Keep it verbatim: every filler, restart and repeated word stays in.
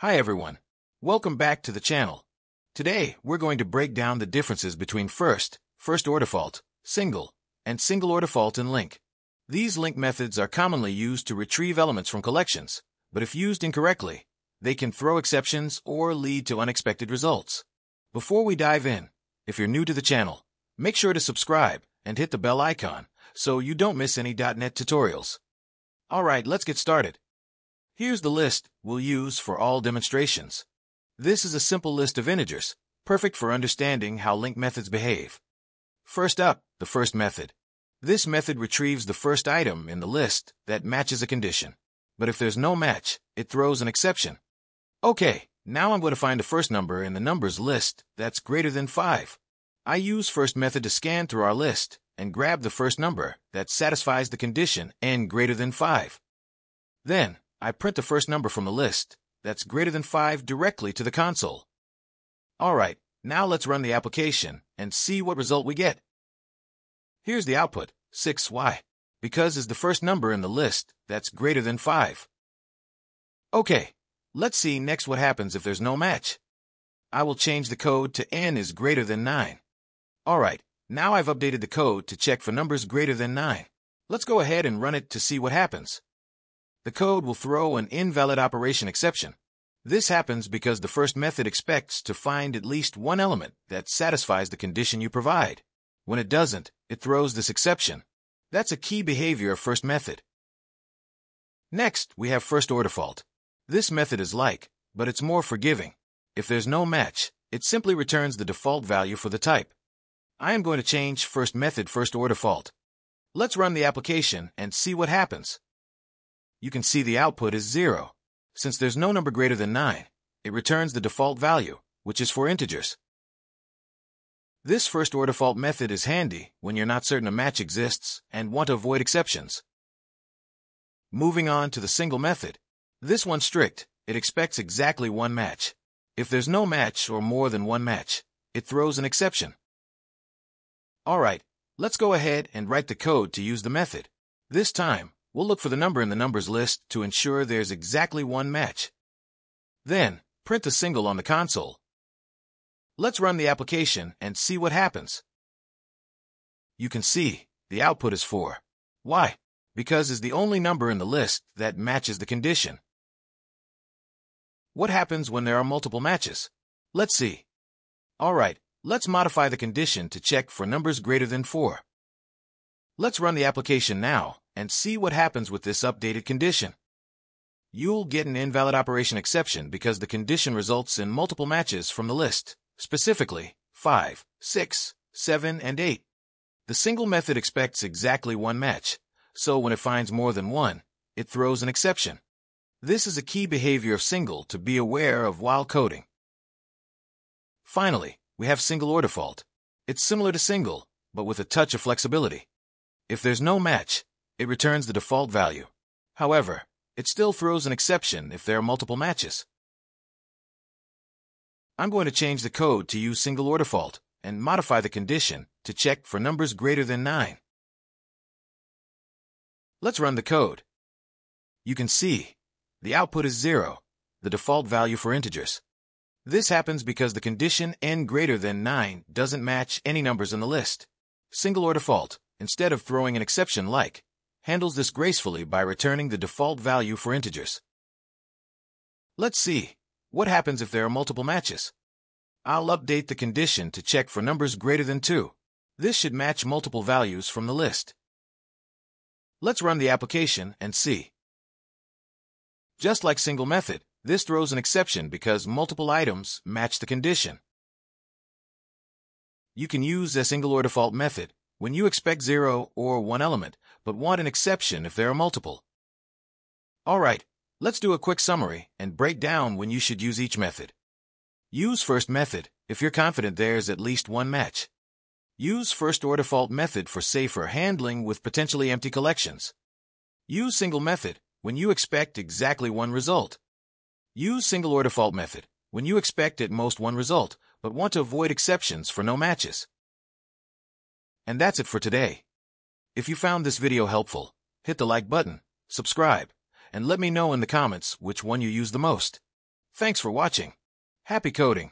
Hi everyone, welcome back to the channel. Today, we're going to break down the differences between first, FirstOrDefault, single, and SingleOrDefault and link. These link methods are commonly used to retrieve elements from collections, but if used incorrectly, they can throw exceptions or lead to unexpected results. Before we dive in, if you're new to the channel, make sure to subscribe and hit the bell icon so you don't miss any dot net tutorials. Alright, let's get started. Here's the list we'll use for all demonstrations. This is a simple list of integers, perfect for understanding how link methods behave. First up, the first method. This method retrieves the first item in the list that matches a condition. But if there's no match, it throws an exception. Okay, now I'm going to find the first number in the numbers list that's greater than five. I use first method to scan through our list and grab the first number that satisfies the condition n greater than five. Then, I print the first number from the list that's greater than five directly to the console. Alright, now let's run the application and see what result we get. Here's the output, six y, because it's the first number in the list that's greater than five. Okay, let's see next what happens if there's no match. I will change the code to n is greater than nine. Alright, now I've updated the code to check for numbers greater than nine. Let's go ahead and run it to see what happens. The code will throw an invalid operation exception. This happens because the first method expects to find at least one element that satisfies the condition you provide. When it doesn't, it throws this exception. That's a key behavior of first method. Next, we have FirstOrDefault. This method is like, but it's more forgiving. If there's no match, it simply returns the default value for the type. I am going to change first method FirstOrDefault. Let's run the application and see what happens. You can see the output is zero. Since there's no number greater than nine, it returns the default value, which is for integers. This FirstOrDefault method is handy when you're not certain a match exists and want to avoid exceptions. Moving on to the single method. This one's strict. It expects exactly one match. If there's no match or more than one match, it throws an exception. Alright, let's go ahead and write the code to use the method. This time, we'll look for the number in the numbers list to ensure there's exactly one match. Then, print the single on the console. Let's run the application and see what happens. You can see, the output is four. Why? Because it's the only number in the list that matches the condition. What happens when there are multiple matches? Let's see. Alright, let's modify the condition to check for numbers greater than four. Let's run the application now and see what happens with this updated condition. You'll get an invalid operation exception because the condition results in multiple matches from the list, specifically five, six, seven, and eight. The single method expects exactly one match, so when it finds more than one, it throws an exception. This is a key behavior of single to be aware of while coding. Finally, we have SingleOrDefault. It's similar to single, but with a touch of flexibility. If there's no match, it returns the default value. However, it still throws an exception if there are multiple matches. I'm going to change the code to use SingleOrDefault and modify the condition to check for numbers greater than nine. Let's run the code. You can see, the output is zero, the default value for integers. This happens because the condition n greater than nine doesn't match any numbers in the list. SingleOrDefault, instead of throwing an exception like, handles this gracefully by returning the default value for integers. Let's see, what happens if there are multiple matches? I'll update the condition to check for numbers greater than two. This should match multiple values from the list. Let's run the application and see. Just like single method, this throws an exception because multiple items match the condition. You can use a SingleOrDefault method when you expect zero or one element, but want an exception if there are multiple. Alright, let's do a quick summary and break down when you should use each method. Use first method if you're confident there's at least one match. Use FirstOrDefault method for safer handling with potentially empty collections. Use single method when you expect exactly one result. Use SingleOrDefault method when you expect at most one result, but want to avoid exceptions for no matches. And that's it for today. If you found this video helpful, hit the like button, subscribe, and let me know in the comments which one you use the most. Thanks for watching. Happy coding.